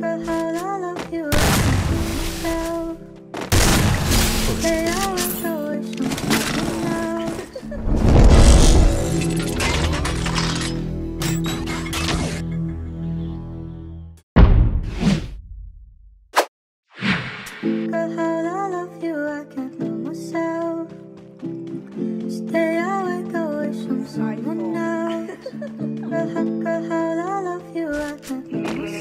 girl, how I love you. Girl, how I love you, I can't love myself. Stay awake, I wish I'm someone else. Girl, how I love you, I can't love myself.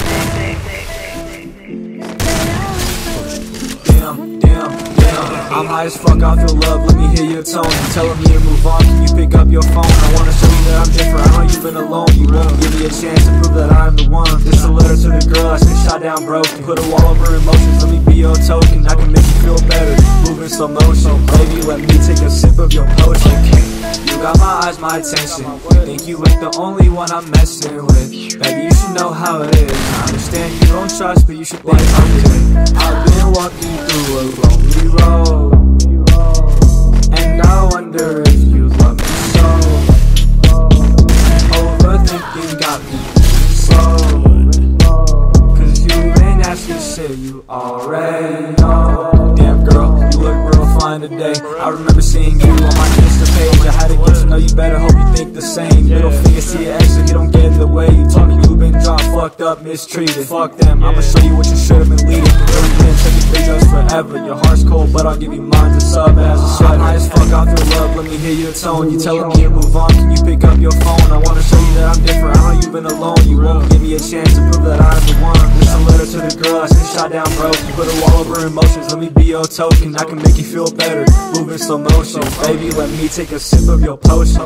Damn, I'm high as fuck, I feel love, let me hear your tone. You telling me to move on, can you pick up your phone? I wanna show you that I'm different, I know you've been alone. You won't give me a chance to prove that I'm the one. This a letter to the girl, I should shot down broken. Put a wall over emotions, let me be your token. I can make you feel better, move in slow motion. Baby, let me take a sip of your potion. You got my eyes, my attention. Think you ain't the only one I'm messing with. Baby, you should know how it is. I understand you don't trust, but you should think I'm good. I've been walking through a lonely road, and I wonder if you love me so. Overthinking got me slow, you already know. Damn girl, you look real fine today. I remember seeing you on my Insta page. I had to get to know you better, hope you think the same. Middle finger to your ex if you don't get in the way. You told me you've been dropped, fucked up, mistreated. Fuck them, I'ma show you what you should've been leading. Really been taking videos forever. Your heart's cold, but I'll give you mine to sub as a sweater. I'm high as fuck, I feel love, let me hear your tone. You telling me to move on, can you pick up your phone? I wanna show you that I'm different, I know you've been alone. You won't give me a chance to prove that I'm the one. Just a letter to the girl, I should shot down broke. Put a wall over emotions, let me be your token. I can make you feel better, move in slow motion. Baby, let me take a sip of your potion.